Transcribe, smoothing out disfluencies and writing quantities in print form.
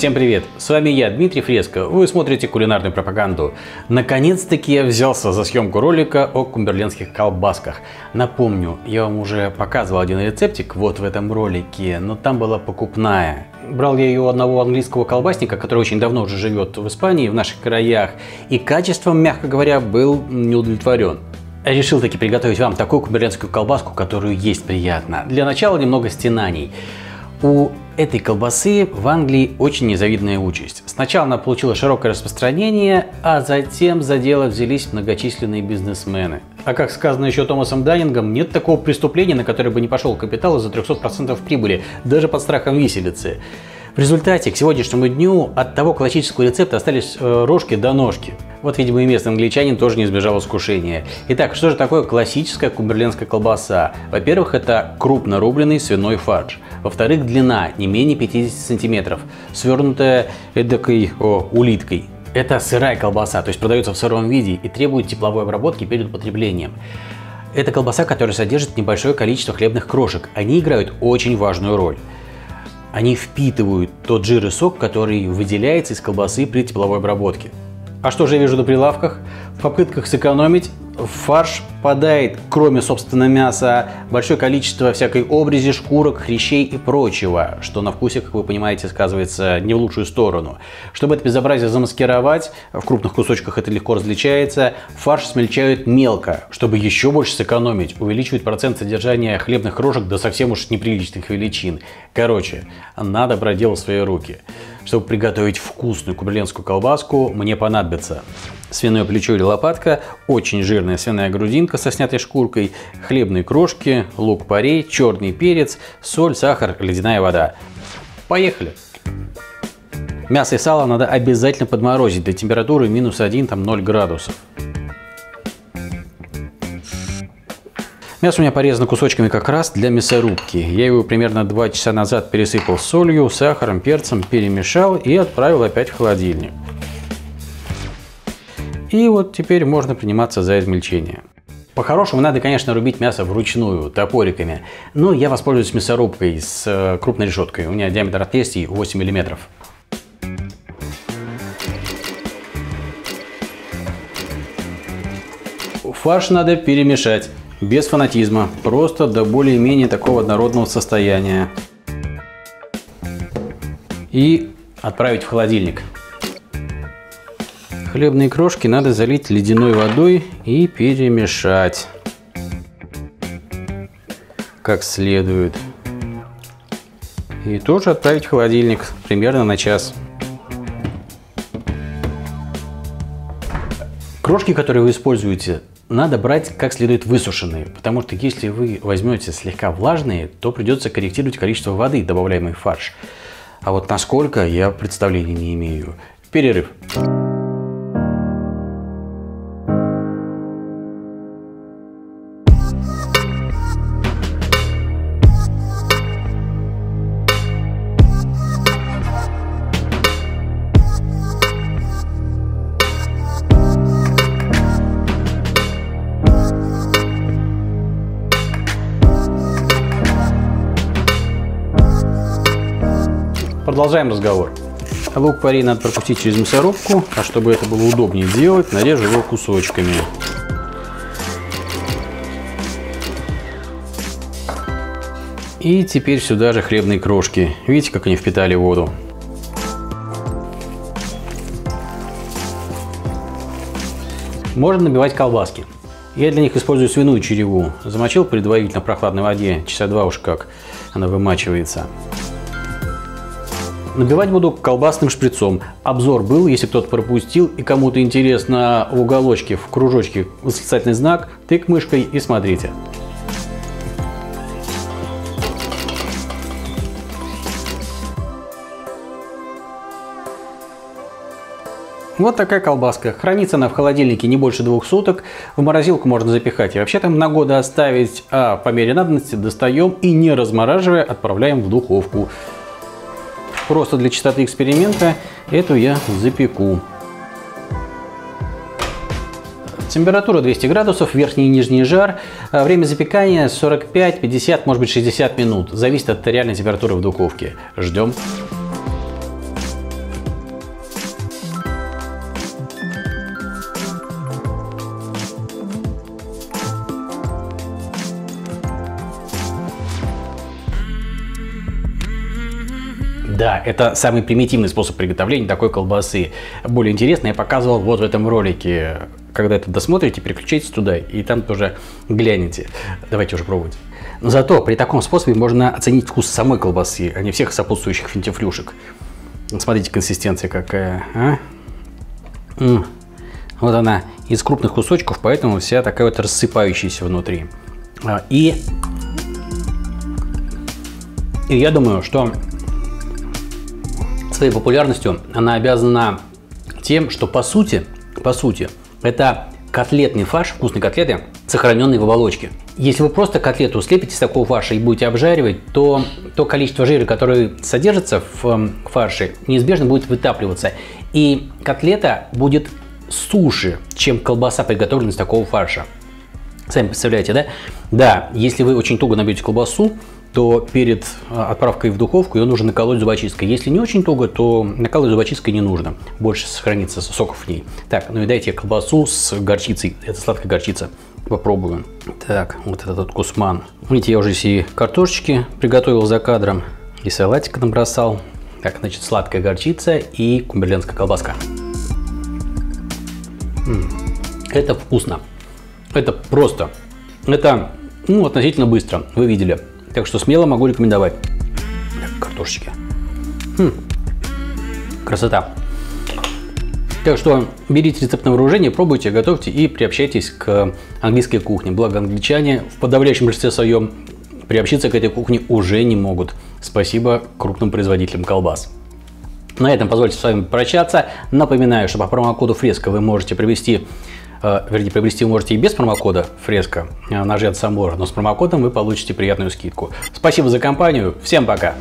Всем привет! С вами я, Дмитрий Фреско. Вы смотрите кулинарную пропаганду. Наконец-таки я взялся за съемку ролика о кумберлендских колбасках. Напомню, я вам уже показывал один рецептик вот в этом ролике, но там была покупная. Брал я ее у одного английского колбасника, который очень давно уже живет в Испании, в наших краях, и качеством, мягко говоря, был не удовлетворен. Решил таки приготовить вам такую кумберлендскую колбаску, которую есть приятно. Для начала немного стенаний. У этой колбасы в Англии очень незавидная участь. Сначала она получила широкое распространение, а затем за дело взялись многочисленные бизнесмены. А как сказано еще Томасом Даннингом, нет такого преступления, на которое бы не пошел капитал из-за 300% прибыли, даже под страхом виселицы. В результате к сегодняшнему дню от того классического рецепта остались рожки до ножки. Вот, видимо, и местный англичанин тоже не избежал искушения. Итак, что же такое классическая кумберлендская колбаса? Во-первых, это крупно рубленый свиной фарш. Во-вторых, длина не менее 50 сантиметров, свернутая эдакой улиткой. Это сырая колбаса, то есть продается в сыром виде и требует тепловой обработки перед употреблением. Это колбаса, которая содержит небольшое количество хлебных крошек. Они играют очень важную роль. Они впитывают тот жир и сок, который выделяется из колбасы при тепловой обработке. А что же я вижу на прилавках? В попытках сэкономить в фарш попадает, кроме собственно мяса, большое количество всякой обрези, шкурок, хрящей и прочего, что на вкусе, как вы понимаете, сказывается не в лучшую сторону. Чтобы это безобразие замаскировать, в крупных кусочках это легко различается, фарш смельчают мелко, чтобы еще больше сэкономить, увеличивают процент содержания хлебных крошек до совсем уж неприличных величин. Короче, надо брать дело в свои руки. Чтобы приготовить вкусную кумберлендскую колбаску, мне понадобится свиное плечо или лопатка, очень жирная свиная грудинка со снятой шкуркой, хлебные крошки, лук-порей, черный перец, соль, сахар, ледяная вода. Поехали! Мясо и сало надо обязательно подморозить до температуры -1, 0 градусов. Мясо у меня порезано кусочками как раз для мясорубки. Я его примерно 2 часа назад пересыпал солью, сахаром, перцем, перемешал и отправил опять в холодильник. И вот теперь можно приниматься за измельчение. По-хорошему надо, конечно, рубить мясо вручную, топориками. Но я воспользуюсь мясорубкой с крупной решеткой. У меня диаметр отверстий 8 мм. Фарш надо перемешать. Без фанатизма, просто до более-менее такого однородного состояния. И отправить в холодильник. Хлебные крошки надо залить ледяной водой и перемешать как следует. И тоже отправить в холодильник примерно на час. Крошки, которые вы используете, надо брать как следует высушенные, потому что если вы возьмете слегка влажные, то придется корректировать количество воды, добавляемой в фарш. А вот насколько, я представления не имею. Перерыв. Продолжаем разговор. Лук-порей надо пропустить через мясорубку, а чтобы это было удобнее делать, нарежу его кусочками. И теперь сюда же хлебные крошки. Видите, как они впитали воду? Можно набивать колбаски. Я для них использую свиную череву. Замочил предварительно в прохладной воде, часа 2 уж как она вымачивается. Набивать буду колбасным шприцом. Обзор был, если кто-то пропустил и кому-то интересно, в уголочке, в кружочке восклицательный знак, тык мышкой и смотрите. Вот такая колбаска. Хранится она в холодильнике не больше 2 суток. В морозилку можно запихать и вообще там на годы оставить, а по мере надобности достаем и, не размораживая, отправляем в духовку. Просто для чистоты эксперимента эту я запеку. Температура 200 градусов, верхний и нижний жар. Время запекания 45, 50, может быть 60 минут. Зависит от реальной температуры в духовке. Ждем. Да, это самый примитивный способ приготовления такой колбасы. Более интересно я показывал вот в этом ролике. Когда это досмотрите, переключайтесь туда и там тоже глянете. Давайте уже пробовать. Но зато при таком способе можно оценить вкус самой колбасы, а не всех сопутствующих финтифлюшек. Смотрите, консистенция какая. А? Вот она из крупных кусочков, поэтому вся такая вот рассыпающаяся внутри. И я думаю, что своей популярностью она обязана тем, что по сути, это котлетный фарш, вкусные котлеты, сохраненные в оболочке. Если вы просто котлету слепите из такого фарша и будете обжаривать, то то количество жира, которое содержится в фарше, неизбежно будет вытапливаться. И котлета будет суше, чем колбаса, приготовлена из такого фарша. Сами представляете, да? Да, если вы очень туго набьете колбасу, то перед отправкой в духовку ее нужно наколоть зубочисткой. Если не очень туго, то накалывать зубочисткой не нужно. Больше сохранится соков в ней. Так, ну и дайте колбасу с горчицей. Это сладкая горчица. Попробуем. Так, вот этот кусман. Видите, я уже себе картошечки приготовил за кадром. И салатик набросал. Так, значит, сладкая горчица и кумберлендская колбаска. Это вкусно. Это просто. Это, ну, относительно быстро. Вы видели. Так что смело могу рекомендовать. Так, картошечки. Красота. Так что берите рецепт на вооружение, пробуйте, готовьте и приобщайтесь к английской кухне. Благо англичане в подавляющем большинстве своем приобщиться к этой кухне уже не могут. Спасибо крупным производителям колбас. На этом позвольте с вами прощаться. Напоминаю, что по промокоду Фреско вы можете приобрести вы можете и без промокода Фреско ножи от Самура, но с промокодом вы получите приятную скидку. Спасибо за компанию, всем пока!